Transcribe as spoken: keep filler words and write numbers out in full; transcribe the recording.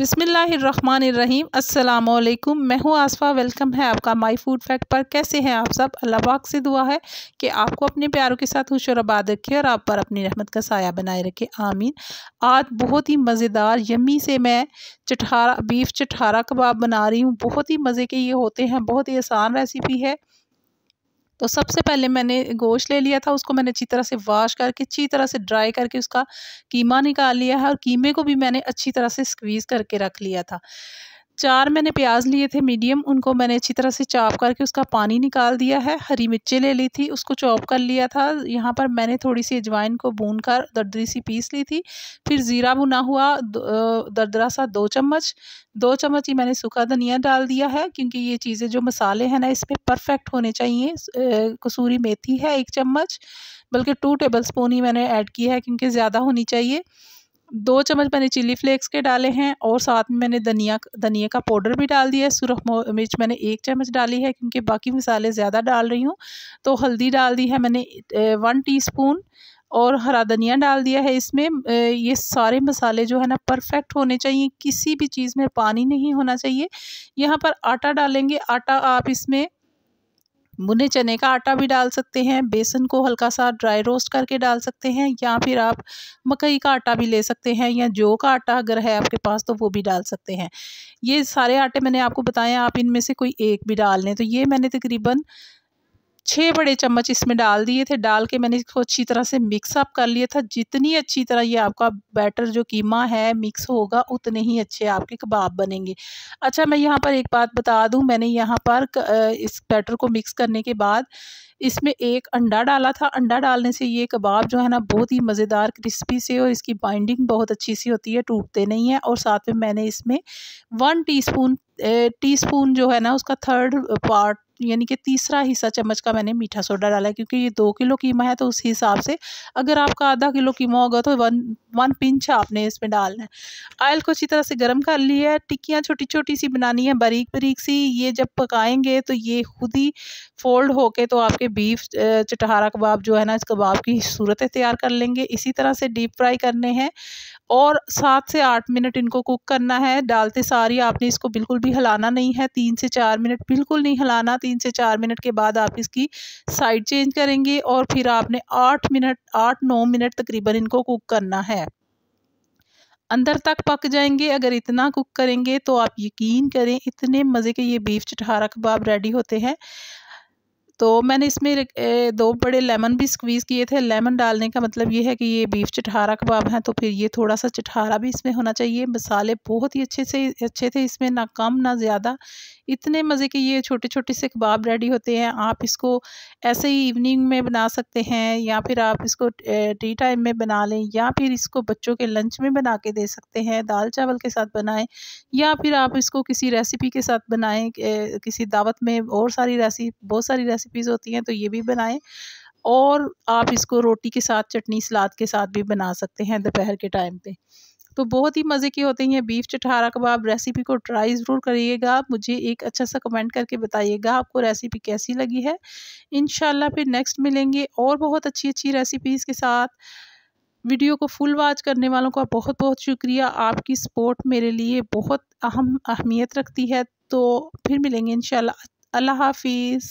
बिस्मिल्लाहिर्रहमानिर्रहीम। अस्सलाम वालेकुम, मैं हूँ आसफ़ा। वेलकम है आपका माय फ़ूड फैक्ट पर। कैसे हैं आप सब? अल्लाह पाक से दुआ है कि आपको अपने प्यारों के साथ खुश और आबाद रखे और आप पर अपनी रहमत का साया बनाए रखे, आमीन। आज बहुत ही मज़ेदार यम्मी से मैं चटखारा बीफ चटखारा कबाब बना रही हूँ। बहुत ही मज़े के ये होते हैं, बहुत ही आसान रेसिपी है। तो सबसे पहले मैंने गोश्त ले लिया था, उसको मैंने अच्छी तरह से वाश करके अच्छी तरह से ड्राई करके उसका कीमा निकाल लिया है और कीमे को भी मैंने अच्छी तरह से स्क्वीज़ करके रख लिया था। चार मैंने प्याज लिए थे मीडियम, उनको मैंने अच्छी तरह से चॉप करके उसका पानी निकाल दिया है। हरी मिर्चें ले ली थी, उसको चॉप कर लिया था। यहाँ पर मैंने थोड़ी सी अजवाइन को भून कर दरदरी सी पीस ली थी। फिर ज़ीरा भुना हुआ दरदरा सा दो चम्मच दो चम्मच ही मैंने सूखा धनिया डाल दिया है, क्योंकि ये चीज़ें जो मसाले हैं ना इसमें परफेक्ट होने चाहिए। कसूरी मेथी है एक चम्मच, बल्कि टू टेबल स्पून ही मैंने ऐड किया है क्योंकि ज़्यादा होनी चाहिए। दो चम्मच मैंने चिली फ्लेक्स के डाले हैं और साथ में मैंने धनिया धनिया का पाउडर भी डाल दिया है। सुरख मिर्च मैंने एक चम्मच डाली है क्योंकि बाकी मसाले ज़्यादा डाल रही हूँ। तो हल्दी डाल दी है मैंने वन टीस्पून और हरा धनिया डाल दिया है इसमें। ये सारे मसाले जो है ना परफेक्ट होने चाहिए, किसी भी चीज़ में पानी नहीं होना चाहिए। यहाँ पर आटा डालेंगे, आटा आप इसमें भुने चने का आटा भी डाल सकते हैं, बेसन को हल्का सा ड्राई रोस्ट करके डाल सकते हैं, या फिर आप मकई का आटा भी ले सकते हैं या जौ का आटा अगर है आपके पास तो वो भी डाल सकते हैं। ये सारे आटे मैंने आपको बताए, आप इनमें से कोई एक भी डाल लें। तो ये मैंने तकरीबन छः बड़े चम्मच इसमें डाल दिए थे। डाल के मैंने इसको अच्छी तरह से मिक्सअप कर लिया था। जितनी अच्छी तरह ये आपका बैटर जो कीमा है मिक्स होगा उतने ही अच्छे आपके कबाब बनेंगे। अच्छा, मैं यहाँ पर एक बात बता दूँ, मैंने यहाँ पर इस बैटर को मिक्स करने के बाद इसमें एक अंडा डाला था। अंडा डालने से ये कबाब जो है ना बहुत ही मज़ेदार क्रिस्पी से और इसकी बाइंडिंग बहुत अच्छी सी होती है, टूटते नहीं है। और साथ में मैंने इसमें वन टीस्पून टीस्पून जो है ना उसका थर्ड पार्ट यानी कि तीसरा हिस्सा चम्मच का मैंने मीठा सोडा डाला है, क्योंकि ये दो किलो कीमा है तो उस हिसाब से अगर आपका आधा किलो कीमा होगा तो वन वन पिंच आपने इसमें डालना है। ऑयल को अच्छी तरह से गर्म कर लिया है। टिक्कियाँ छोटी छोटी सी बनानी है, बारीक बारीक सी। ये जब पकाएंगे तो ये खुद ही फोल्ड होके तो आपके बीफ चटखारा कबाब जो है ना इस कबाब की सूरत तैयार कर लेंगे। इसी तरह से डीप फ्राई करने हैं और सात से आठ मिनट इनको कुक करना है। डालते सारी आपने इसको बिल्कुल भी हिलाना नहीं है, तीन से चार मिनट बिल्कुल नहीं हिलाना। तीन से चार मिनट के बाद आप इसकी साइड चेंज करेंगे और फिर आपने आठ मिनट आठ नौ मिनट तकरीबन इनको कुक करना है। अंदर तक पक जाएंगे। अगर इतना कुक करेंगे तो आप यकीन करें इतने मज़े के ये बीफ चटखारा कबाब रेडी होते हैं। तो मैंने इसमें दो बड़े लेमन भी स्क्वीज़ किए थे। लेमन डालने का मतलब ये है कि ये बीफ चटखारा कबाब है तो फिर ये थोड़ा सा चटखारा भी इसमें होना चाहिए। मसाले बहुत ही अच्छे से अच्छे थे इसमें, ना कम ना ज़्यादा। इतने मज़े के ये छोटे छोटे से कबाब रेडी होते हैं। आप इसको ऐसे ही इवनिंग में बना सकते हैं, या फिर आप इसको टी टाइम में बना लें, या फिर इसको बच्चों के लंच में बना के दे सकते हैं, दाल चावल के साथ बनाएं, या फिर आप इसको किसी रेसिपी के साथ बनाएं। किसी दावत में और सारी रेसिपी बहुत सारी रेसिपीज़ होती हैं तो ये भी बनाएं। और आप इसको रोटी के साथ, चटनी सलाद के साथ भी बना सकते हैं दोपहर के टाइम पे। तो बहुत ही मज़े के होते हैं बीफ चटखारा कबाब। रेसिपी को ट्राई ज़रूर करिएगा, मुझे एक अच्छा सा कमेंट करके बताइएगा आपको रेसिपी कैसी लगी है। इंशाल्लाह फिर नेक्स्ट मिलेंगे और बहुत अच्छी अच्छी रेसिपीज़ के साथ। वीडियो को फुल वॉच करने वालों का बहुत बहुत शुक्रिया, आपकी सपोर्ट मेरे लिए बहुत अहम अहमियत रखती है। तो फिर मिलेंगे इंशाल्लाह। अल्लाह हाफिज़।